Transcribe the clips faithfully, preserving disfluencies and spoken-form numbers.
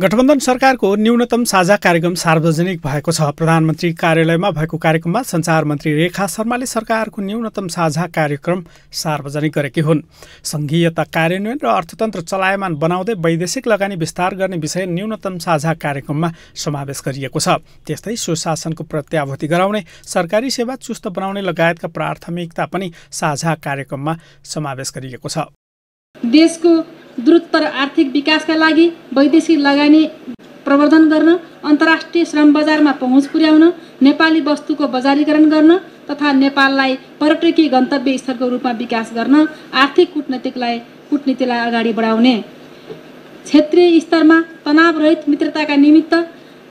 गठबन्धन सरकारको न्यूनतम साझा कार्यक्रम सार्वजनिक भएको छ। प्रधानमन्त्री कार्यालयमा भएको कार्यक्रममा संचार मन्त्री रेखा शर्माले सरकारको न्यूनतम साझा कार्यक्रम सार्वजनिक गरेकी हुन्। संघीयता कार्यान्वयन र अर्थतन्त्र चलायमान बनाउँदै वैदेशिक लगानी विस्तार गर्ने विषय न्यूनतम साझा कार्यक्रममा समावेश गरिएको छ। त्यस्तै सुशासनको प्रत्याभूति गराउने, सरकारी सेवा चुस्त बनाउने लगायतका प्राथमिकता पनि साझा कार्यक्रममा समावेश गरिएको छ। देशको द्रुततर आर्थिक विकासका लागि वैदेशिक लगानी प्रवर्धन गर्न, अन्तर्राष्ट्रिय श्रम बजारमा पहुँच पुर्याउन, नेपाली वस्तुको बजारीकरण गर्न तथा नेपाललाई पर्यटकीय गन्तव्य स्थलको रूपमा विकास गर्न, आर्थिक कूटनीतिलाई कूटनीतिलाई अगाडि बढाउने, क्षेत्रीय स्तरमा तनावरहित मित्रताका निमित्त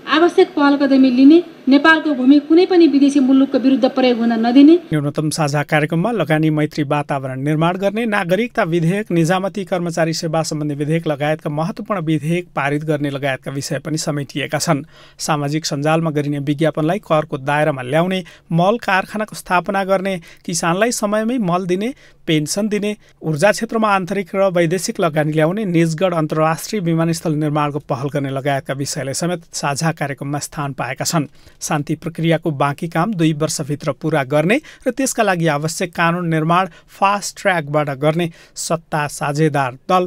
आवश्यक पहलकदमी लिने, नेपालको भूमि कुनै पनि विदेशी मुलुकको विरुद्ध प्रयोग हुन नदिने। न्यूनतम साझा कार्यक्रममा लगानी मैत्री वातावरण निर्माण गर्ने, नागरिकता विधेयक, निजामती कर्मचारी सेवा सम्बन्धी विधेयक लगायतका महत्त्वपूर्ण विधेयक पारित गर्ने लगायतका विषय पनि समेटिएका छन्। सामाजिक सञ्जालमा गरिने विज्ञापनलाई करको दायरामा ल्याउने, मल कारखानाको स्थापना गर्ने, किसानलाई समयमै मल दिने, पेन्सन दिने, ऊर्जा क्षेत्रमा आन्तरिक र वैदेशिक लगानी ल्याउने, निजगढ अन्तर्राष्ट्रिय विमानस्थल निर्माणको पहल गर्ने लगायतका विषयले समेत साझा कार्यक्रममा स्थान पाएका छन्। शान्ति प्रक्रियाको बाँकी काम दुई वर्षभित्र पूरा गर्ने र त्यसका लागि आवश्यक कानुन निर्माण फास्ट ट्र्याकबाट गर्ने सत्ता साझेदार दल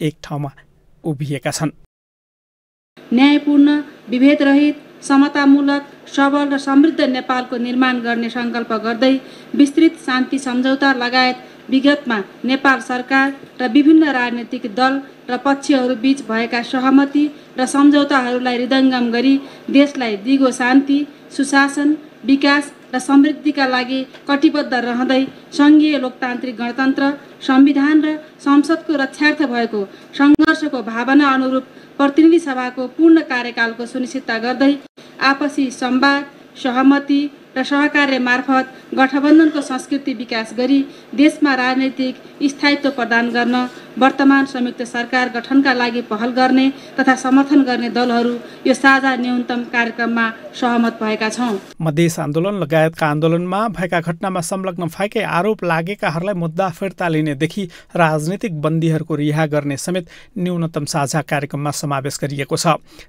एक ठाउँमा उभिएका छन्। न्यायपूर्ण, विभेदरहित, समतामूलक, सबल र समृद्ध नेपालको निर्माण गर्ने सङ्कल्प गर्दै विस्तृत शान्ति सम्झौता लगायत विगतमा नेपाल सरकार र विभिन्न राजनीतिक दल र पक्षहरूबीच भएका सहमति र सम्झौताहरूलाई हृदयङ्गम गरी देशलाई दिगो शान्ति, सुशासन, विकास र समृद्धिका लागि कटिबद्ध रहँदै सङ्घीय लोकतान्त्रिक गणतन्त्र, संविधान र संसदको रक्षार्थ भएको सङ्घर्षको भावना अनुरूप प्रतिनिधि सभाको पूर्ण कार्यकालको सुनिश्चितता गर्दै आपसी संवाद, सहमति र सहकार्य मार्फत गठबन्धनको संस्कृति विकास गरी देशमा राजनैतिक स्थायित्व प्रदान गर्न वर्तमान संयुक्त सरकार गठनका लागि पहल गर्ने तथा समर्थन गर्ने दलहरू यो साझा न्यूनतम कार्यक्रममा सहमत भएका छौँ। मधेस आन्दोलन लगायतका आन्दोलनमा भएका घटनामा संलग्न भएकै आरोप लागेकाहरूलाई मुद्दा फिर्ता लिनेदेखि राजनीतिक बन्दीहरूको रिहा गर्ने समेत न्यूनतम साझा कार्यक्रममा समावेश गरिएको छ।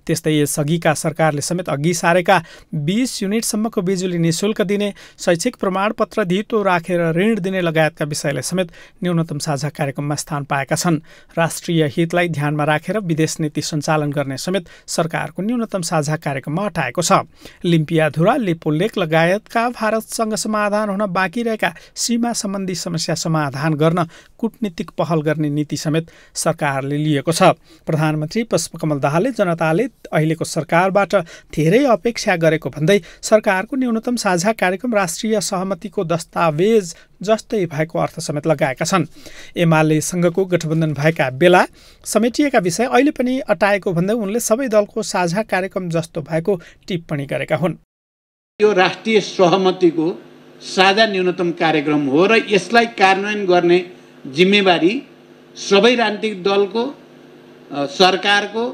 त्यस्तै यसअघिका सरकारले समेत अघि सारेका बीस युनिटसम्मको बिजुली निःशुल्क दिने, शैक्षिक प्रमाणपत्र धितो राखेर ऋण दिने लगायतका विषयले समेत न्यूनतम साझा कार्यक्रममा स्थान पाएका छन्। राष्ट्रिय हितलाई ध्यानमा राखेर विदेश नीति सञ्चालन गर्ने समेत सरकारको न्यूनतम साझा कार्यक्रममा हटाएको छ। लिम्पिया धुरा, लिपुलेक लगायतका भारतसँग समाधान हुन बाँकी रहेका सीमा सम्बन्धी समस्या समाधान गर्न कूटनीतिक पहल गर्ने नीति समेत सरकारले लिएको छ। प्रधानमन्त्री पुष्पकमल दाहालले जनताले अहिलेको सरकारबाट धेरै अपेक्षा गरेको भन्दै सरकारको न्यूनतम साझा कार्यक्रम राष्ट्रिय सहमतिको दस्तावेज जस्तै भएको अर्थ समेत लगाएका छन्। एमालेसँगको गठबन्धन भएका बेला समेटिएका विषय अहिले पनि अटाएको भन्दै उनले सबै दलको साझा कार्यक्रम जस्तो भएको टिप्पणी गरेका हुन्। यो राष्ट्रिय सहमतिको साझा न्यूनतम कार्यक्रम हो र यसलाई कार्यान्वयन गर्ने जिम्मेवारी सबै राजनीतिक दलको, सरकारको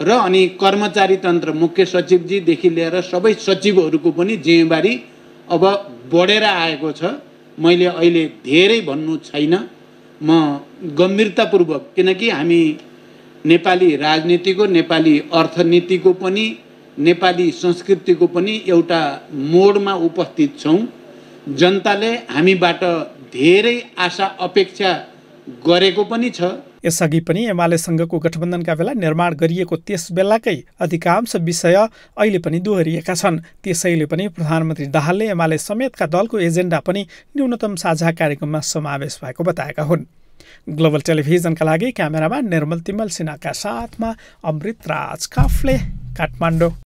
र अनि कर्मचारी तन्त्र मुख्य सचिवजीदेखि लिएर सबै सचिवहरूको पनि जिम्मेवारी अब बढेर आएको छ। मैले अहिले धेरै भन्नु छैन, म गम्भीरतापूर्वक, किनकि हामी नेपाली राजनीतिको, नेपाली अर्थनीतिको पनि, नेपाली संस्कृतिको पनि एउटा मोडमा उपस्थित छौँ। जनताले हामीबाट धेरै आशा अपेक्षा गरेको पनि छ। यसअघि पनि एमालेसँगको गठबन्धनका बेला निर्माण गरिएको त्यस बेलाकै अधिकांश विषय अहिले पनि दोहोरिएका छन्। त्यसैले पनि प्रधानमन्त्री दाहालले एमाले समेतका दलको एजेन्डा पनि न्यूनतम साझा कार्यक्रममा समावेश भएको बताएका हुन्। ग्लोबल टेलिभिजनका लागि क्यामेरामा निर्मल तिमल सिन्हाका साथमा अमृत राज काफले, काठमाडौँ।